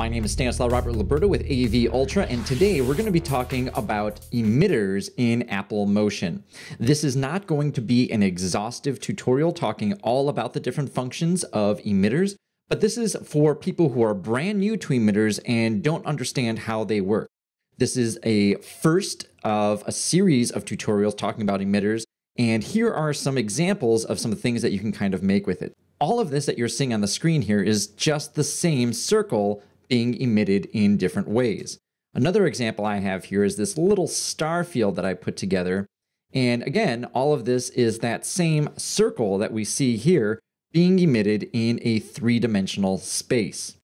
My name is Stanislaw Robert Luberda with AV Ultra, and today we're going to be talking about emitters in Apple Motion. This is not going to be an exhaustive tutorial talking all about the different functions of emitters, but this is for people who are brand new to emitters and don't understand how they work. This is a first of a series of tutorials talking about emitters, and here are some examples of some things that you can kind of make with it. All of this that you're seeing on the screen here is just the same circle being emitted in different ways. Another example I have here is this little star field that I put together. And again, all of this is that same circle that we see here being emitted in a three-dimensional space.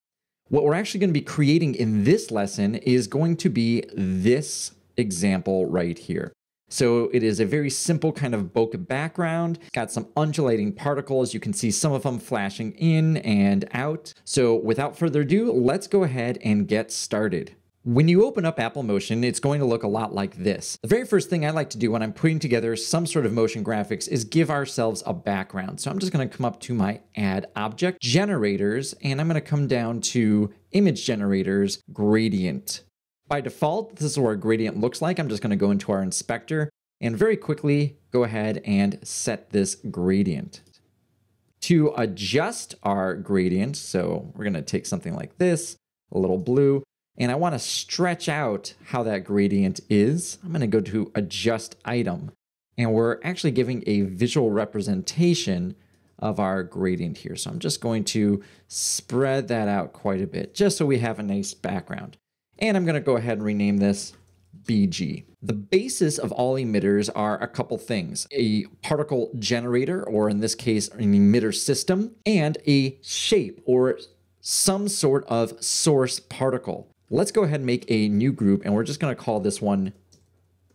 What we're actually going to be creating in this lesson is going to be this example right here. So it is a very simple kind of bokeh background, got some undulating particles. You can see some of them flashing in and out. So without further ado, let's go ahead and get started. When you open up Apple Motion, it's going to look a lot like this. The very first thing I like to do when I'm putting together some sort of motion graphics is give ourselves a background. So I'm just going to come up to my Add Object, Generators, and I'm going to come down to Image Generators, Gradient. By default, this is what our gradient looks like. I'm just going to go into our inspector and very quickly go ahead and set this gradient. To adjust our gradient, so we're going to take something like this, a little blue, and I want to stretch out how that gradient is. I'm going to go to Adjust Item, and we're actually giving a visual representation of our gradient here. So I'm just going to spread that out quite a bit just so we have a nice background. And I'm going to go ahead and rename this BG. The basis of all emitters are a couple things: a particle generator, or in this case, an emitter system, and a shape or some sort of source particle. Let's go ahead and make a new group, and we're just going to call this one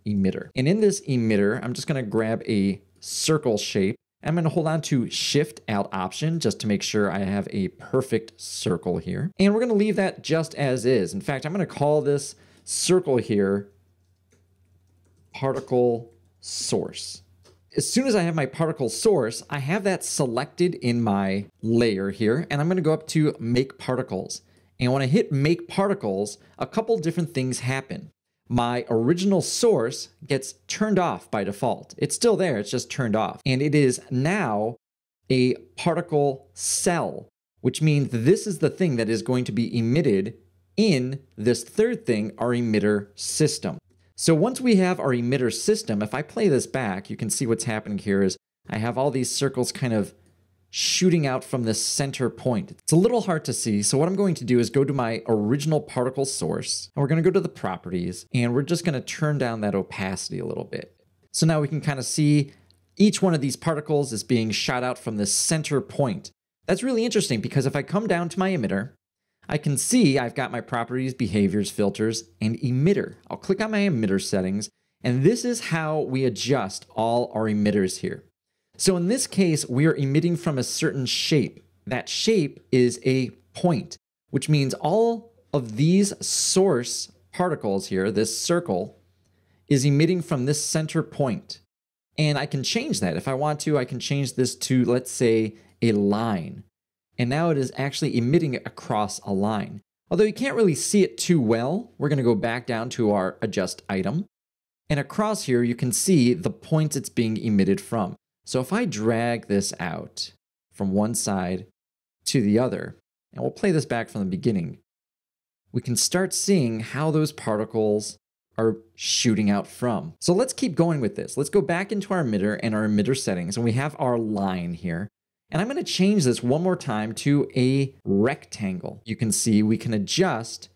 emitter. And in this emitter, I'm just going to grab a circle shape. I'm going to hold on to Shift-Alt Option just to make sure I have a perfect circle here. And we're going to leave that just as is. In fact, I'm going to call this circle here Particle Source. As soon as I have my Particle Source, I have that selected in my layer here. And I'm going to go up to Make Particles. And when I hit Make Particles, a couple different things happen. My original source gets turned off by default. It's still there, it's just turned off. And it is now a particle cell, which means this is the thing that is going to be emitted in this third thing, our emitter system. So once we have our emitter system, if I play this back, you can see what's happening here is I have all these circles kind of shooting out from this center point. It's a little hard to see, so what I'm going to do is go to my original particle source, and we're going to go to the properties, and we're just going to turn down that opacity a little bit. So now we can kind of see each one of these particles is being shot out from this center point. That's really interesting, because if I come down to my emitter, I can see I've got my properties, behaviors, filters, and emitter. I'll click on my emitter settings, and this is how we adjust all our emitters here. So in this case, we are emitting from a certain shape. That shape is a point, which means all of these source particles here, this circle, is emitting from this center point. And I can change that. If I want to, I can change this to, let's say, a line. And now it is actually emitting across a line. Although you can't really see it too well, we're going to go back down to our Adjust Item. And across here, you can see the points it's being emitted from. So if I drag this out from one side to the other, and we'll play this back from the beginning, we can start seeing how those particles are shooting out from. So let's keep going with this. Let's go back into our emitter and our emitter settings, and we have our line here. And I'm going to change this one more time to a rectangle. You can see we can adjust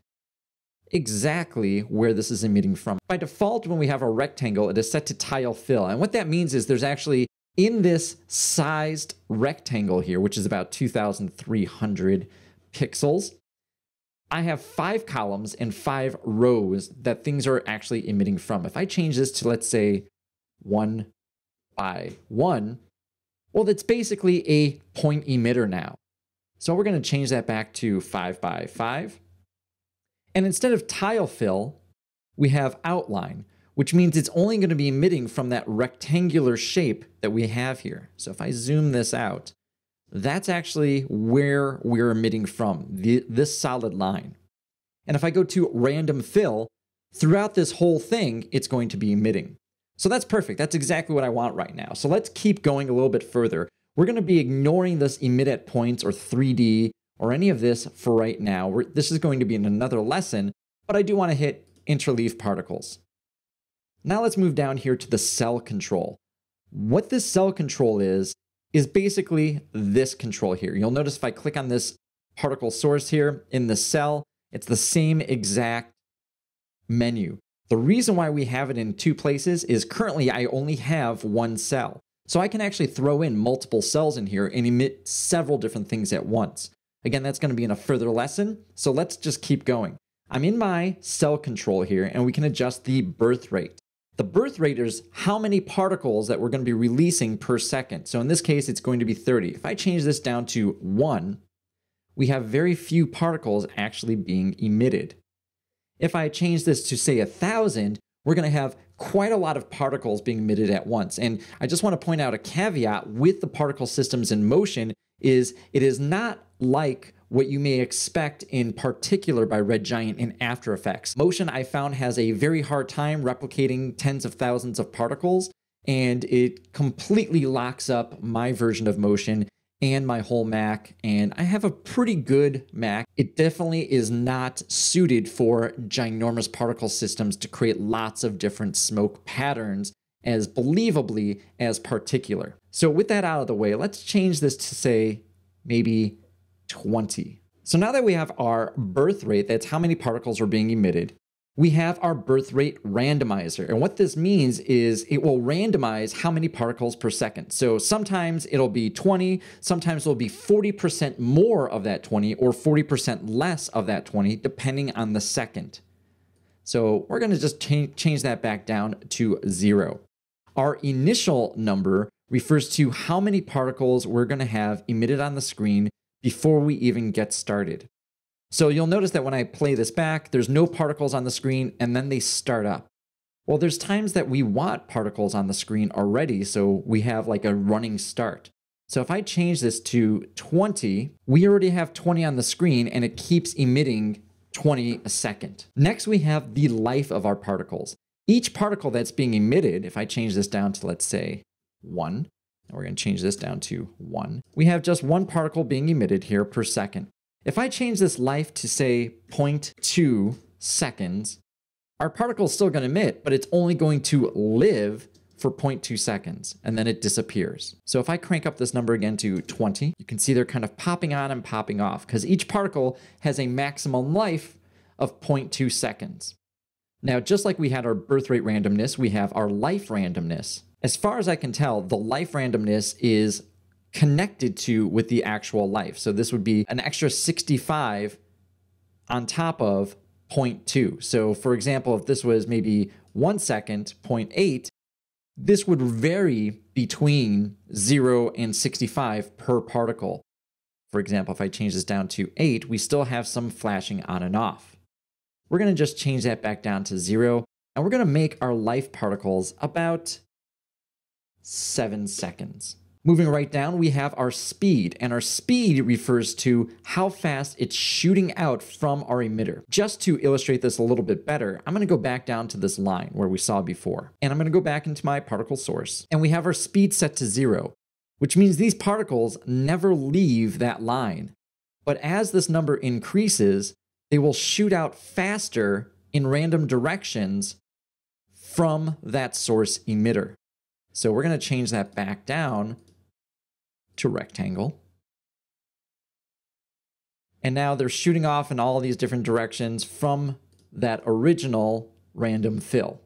exactly where this is emitting from. By default, when we have a rectangle, it is set to tile fill. And what that means is there's actually in this sized rectangle here, which is about 2,300 pixels, I have 5 columns and 5 rows that things are actually emitting from. If I change this to, let's say, 1 by 1, well, that's basically a point emitter now. So we're going to change that back to 5 by 5. And instead of tile fill, we have outline, which means it's only going to be emitting from that rectangular shape that we have here. So if I zoom this out, that's actually where we're emitting from, this solid line. And if I go to random fill, throughout this whole thing, it's going to be emitting. So that's perfect. That's exactly what I want right now. So let's keep going a little bit further. We're going to be ignoring this emit at points or 3D or any of this for right now. This is going to be in another lesson, but I do want to hit interleave particles. Now let's move down here to the cell control. What this cell control is basically this control here. You'll notice if I click on this particle source here in the cell, it's the same exact menu. The reason why we have it in two places is currently I only have one cell. So I can actually throw in multiple cells in here and emit several different things at once. Again, that's going to be in a further lesson. So let's just keep going. I'm in my cell control here and we can adjust the birth rate. The birth rate is how many particles that we're going to be releasing per second. So in this case, it's going to be 30. If I change this down to 1, we have very few particles actually being emitted. If I change this to say 1,000, we're going to have quite a lot of particles being emitted at once. And I just want to point out a caveat with the particle systems in motion is it is not like what you may expect in Particular by Red Giant in After Effects. Motion, I found, has a very hard time replicating tens of thousands of particles, and it completely locks up my version of Motion and my whole Mac, and I have a pretty good Mac. It definitely is not suited for ginormous particle systems to create lots of different smoke patterns as believably as Particular. So with that out of the way, let's change this to say maybe 20. So now that we have our birth rate, that's how many particles are being emitted, we have our birth rate randomizer. And what this means is it will randomize how many particles per second. So sometimes it'll be 20, sometimes it'll be 40% more of that 20 or 40% less of that 20, depending on the second. So we're going to just change that back down to 0. Our initial number refers to how many particles we're going to have emitted on the screen before we even get started. So you'll notice that when I play this back, there's no particles on the screen and then they start up. Well, there's times that we want particles on the screen already, so we have like a running start. So if I change this to 20, we already have 20 on the screen and it keeps emitting 20 a second. Next, we have the life of our particles. Each particle that's being emitted, if I change this down to, let's say, 1, and we're going to change this down to 1. We have just one particle being emitted here per second. If I change this life to say 0.2 seconds, our particle is still going to emit, but it's only going to live for 0.2 seconds, and then it disappears. So if I crank up this number again to 20, you can see they're kind of popping on and popping off because each particle has a maximum life of 0.2 seconds. Now, just like we had our birth rate randomness, we have our life randomness. As far as I can tell, the life randomness is connected to with the actual life. So this would be an extra 65 on top of 0.2. So for example, if this was maybe 1 second, 0.8, this would vary between 0 and 65 per particle. For example, if I change this down to 8, we still have some flashing on and off. We're going to just change that back down to 0, and we're going to make our life particles about 7 seconds. Moving right down, we have our speed, and our speed refers to how fast it's shooting out from our emitter. Just to illustrate this a little bit better, I'm going to go back down to this line where we saw before, and I'm going to go back into my particle source, and we have our speed set to 0, which means these particles never leave that line. But as this number increases, they will shoot out faster in random directions from that source emitter. So we're going to change that back down to rectangle. And now they're shooting off in all these different directions from that original random fill.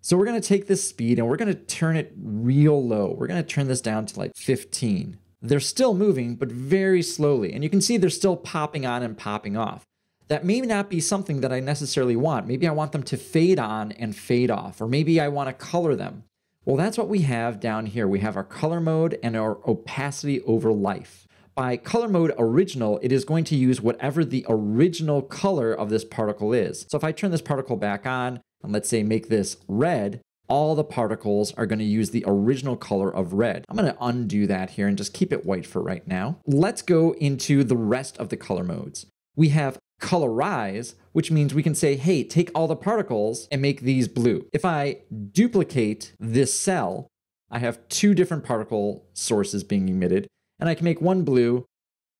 So we're going to take this speed and we're going to turn it real low. We're going to turn this down to like 15. They're still moving, but very slowly. And you can see they're still popping on and popping off. That may not be something that I necessarily want. Maybe I want them to fade on and fade off, or maybe I want to color them. Well, that's what we have down here. We have our color mode and our opacity over life. By color mode original, it is going to use whatever the original color of this particle is. So if I turn this particle back on and let's say make this red, all the particles are going to use the original color of red. I'm going to undo that here and just keep it white for right now. Let's go into the rest of the color modes. We have colorize, which means we can say, hey, take all the particles and make these blue. If I duplicate this cell, I have two different particle sources being emitted, and I can make one blue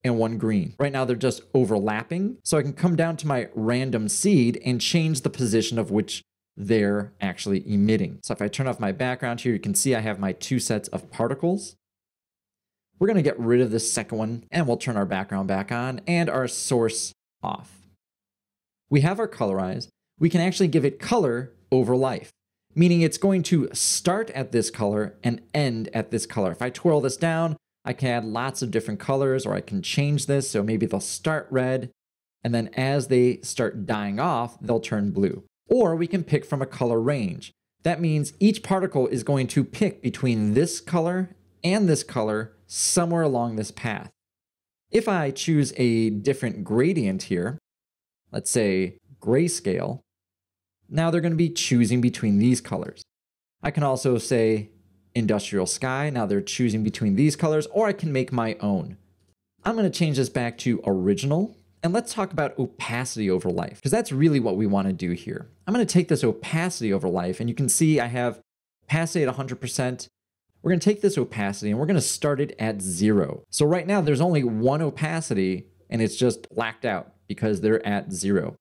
and one green. Right now they're just overlapping, so I can come down to my random seed and change the position of which they're actually emitting. So if I turn off my background here, you can see I have my two sets of particles. We're going to get rid of this second one, and we'll turn our background back on and our source off. We have our colorized. We can actually give it color over life, meaning it's going to start at this color and end at this color. If I twirl this down, I can add lots of different colors, or I can change this. So maybe they'll start red, and then as they start dying off, they'll turn blue. Or we can pick from a color range. That means each particle is going to pick between this color and this color somewhere along this path. If I choose a different gradient here, let's say grayscale, now they're going to be choosing between these colors. I can also say industrial sky, now they're choosing between these colors, or I can make my own. I'm going to change this back to original. And let's talk about opacity over life, because that's really what we want to do here. I'm going to take this opacity over life, and you can see I have opacity at 100%. We're going to take this opacity and we're going to start it at 0. So right now there's only one opacity and it's just blacked out because they're at 0.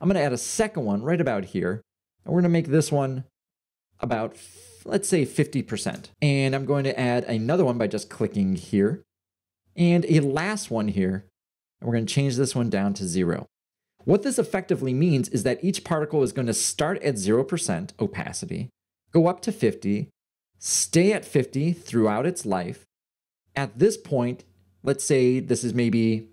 I'm going to add a second one right about here, and we're going to make this one about, let's say, 50%. And I'm going to add another one by just clicking here, and a last one here. And we're going to change this one down to 0. What this effectively means is that each particle is going to start at 0% opacity, go up to 50, stay at 50 throughout its life. At this point, let's say this is maybe,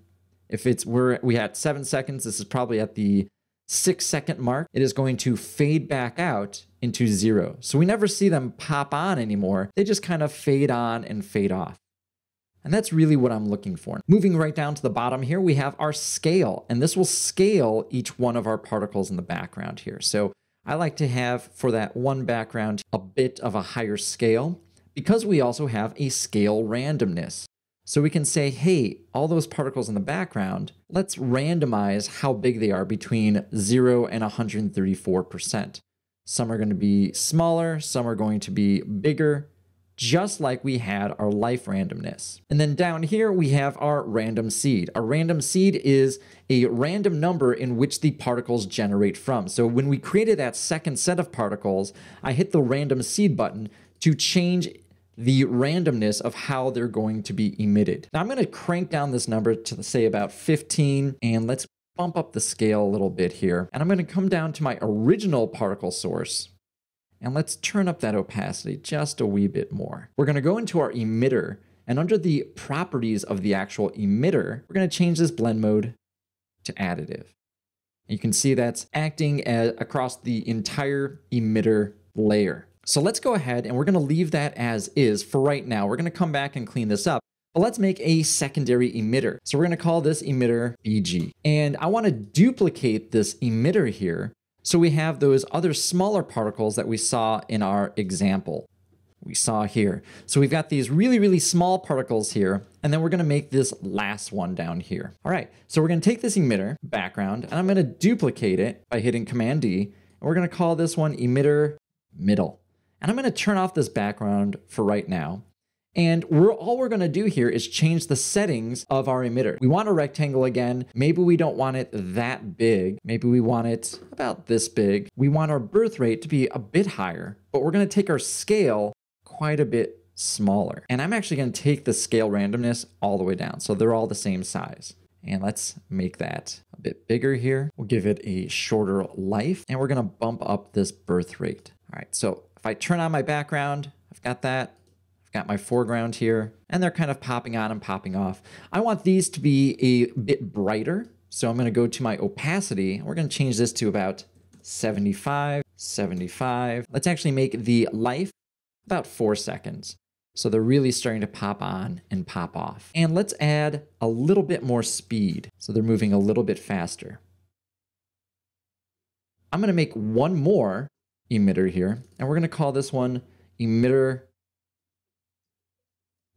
if it's we had 7 seconds, this is probably at the 6-second mark. It is going to fade back out into 0. So we never see them pop on anymore. They just kind of fade on and fade off. And that's really what I'm looking for. Moving right down to the bottom here, we have our scale, and this will scale each one of our particles in the background here. So I like to have, for that one background, a bit of a higher scale, because we also have a scale randomness. So we can say, hey, all those particles in the background, let's randomize how big they are between 0 and 134%. Some are going to be smaller, some are going to be bigger, just like we had our life randomness. And then down here, we have our random seed. A random seed is a random number in which the particles generate from. So when we created that second set of particles, I hit the random seed button to change the randomness of how they're going to be emitted. Now I'm going to crank down this number to say about 15, and let's bump up the scale a little bit here. And I'm going to come down to my original particle source. And let's turn up that opacity just a wee bit more. We're going to go into our emitter, and under the properties of the actual emitter, we're going to change this blend mode to additive. You can see that's acting across the entire emitter layer. So let's go ahead and we're going to leave that as is for right now. We're going to come back and clean this up, but let's make a secondary emitter. So we're going to call this emitter BG, and I want to duplicate this emitter here. So we have those other smaller particles that we saw in our example we saw here. So we've got these really, really small particles here, and then we're going to make this last one down here. All right, so we're going to take this emitter background, and I'm going to duplicate it by hitting Command D, and we're going to call this one emitter middle. And I'm going to turn off this background for right now. And all we're going to do here is change the settings of our emitter. We want a rectangle again. Maybe we don't want it that big. Maybe we want it about this big. We want our birth rate to be a bit higher, but we're going to take our scale quite a bit smaller. And I'm actually going to take the scale randomness all the way down, so they're all the same size. And let's make that a bit bigger here. We'll give it a shorter life, and we're going to bump up this birth rate. All right, so if I turn on my background, I've got that. Got my foreground here, and they're kind of popping on and popping off. I want these to be a bit brighter, so I'm going to go to my opacity. We're going to change this to about 75, 75. Let's actually make the life about 4 seconds. So they're really starting to pop on and pop off. And let's add a little bit more speed, so they're moving a little bit faster. I'm going to make one more emitter here, and we're going to call this one emitter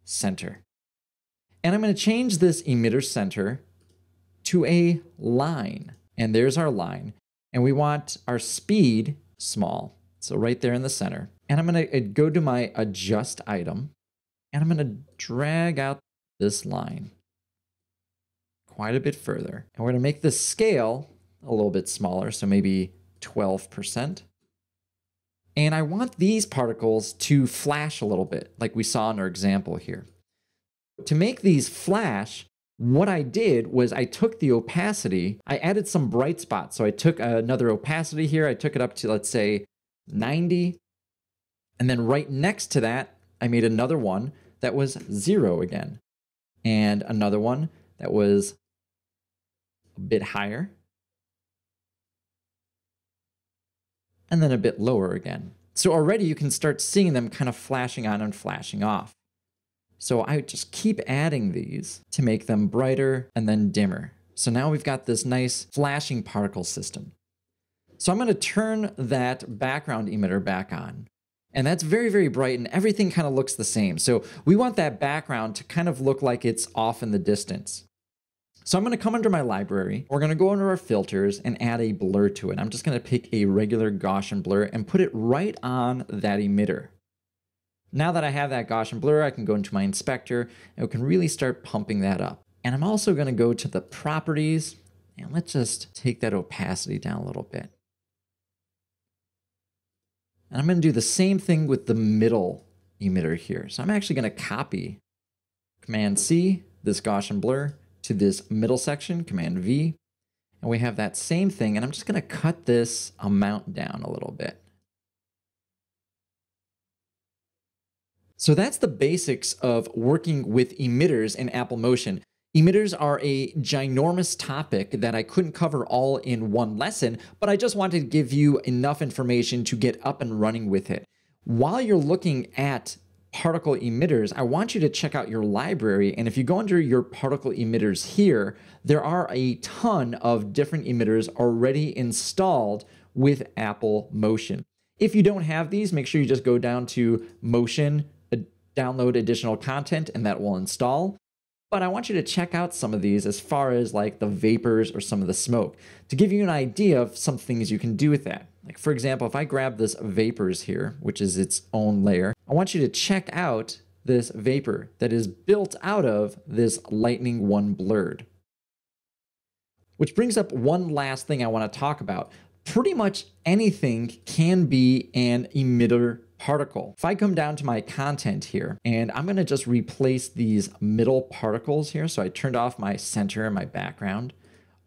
center. And I'm going to change this emitter center to a line. And there's our line. And we want our speed small. So right there in the center. And I'm going to go to my adjust item. And I'm going to drag out this line quite a bit further. And we're going to make the scale a little bit smaller. So maybe 12%. And I want these particles to flash a little bit, like we saw in our example here. To make these flash, what I did was I took the opacity, I added some bright spots. So I took another opacity here, I took it up to, let's say, 90. And then right next to that, I made another one that was 0 again. And another one that was a bit higher. And then a bit lower again. So already you can start seeing them kind of flashing on and flashing off. So I just keep adding these to make them brighter and then dimmer. So now we've got this nice flashing particle system. So I'm going to turn that background emitter back on. And that's very, very bright and everything kind of looks the same. So we want that background to kind of look like it's off in the distance. So I'm going to come under my library, we're going to go under our filters and add a blur to it. I'm just going to pick a regular Gaussian blur and put it right on that emitter. Now that I have that Gaussian blur, I can go into my inspector and we can really start pumping that up. And I'm also going to go to the properties and let's just take that opacity down a little bit. And I'm going to do the same thing with the middle emitter here. So I'm actually going to copy Command-C, this Gaussian blur, to this middle section, Command-V, and we have that same thing, and I'm just going to cut this amount down a little bit. So that's the basics of working with emitters in Apple Motion. Emitters are a ginormous topic that I couldn't cover all in one lesson, but I just wanted to give you enough information to get up and running with it. While you're looking at particle emitters, I want you to check out your library. And if you go under your particle emitters here, there are a ton of different emitters already installed with Apple Motion. If you don't have these, make sure you just go down to Motion, download additional content, and that will install. But I want you to check out some of these as far as like the vapors or some of the smoke to give you an idea of some things you can do with that. Like for example, if I grab this vapors here, which is its own layer, I want you to check out this vapor that is built out of this Lightning One Blurred. Which brings up one last thing I want to talk about. Pretty much anything can be an emitter particle. If I come down to my content here, and I'm going to just replace these middle particles here. So I turned off my center and my background,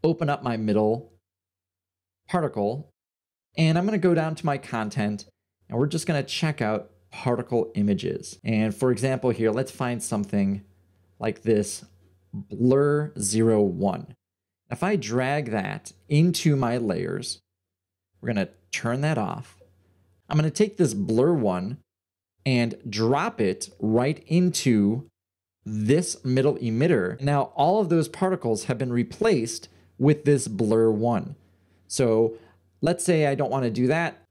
open up my middle particle, and I'm going to go down to my content, and we're just going to check out particle images. And for example here, let's find something like this Blur 01. If I drag that into my layers, we're going to turn that off. I'm going to take this blur one and drop it right into this middle emitter. Now all of those particles have been replaced with this blur one. So let's say I don't want to do that.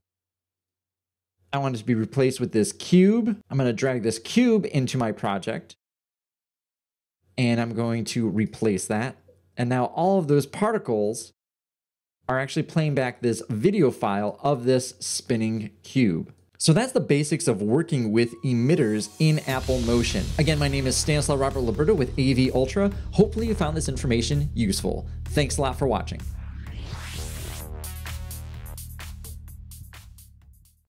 I want it to be replaced with this cube. I'm going to drag this cube into my project and I'm going to replace that. And now all of those particles are actually playing back this video file of this spinning cube. So that's the basics of working with emitters in Apple Motion. Again, my name is Stanislaw Robert Luberda with AV Ultra. Hopefully you found this information useful. Thanks a lot for watching.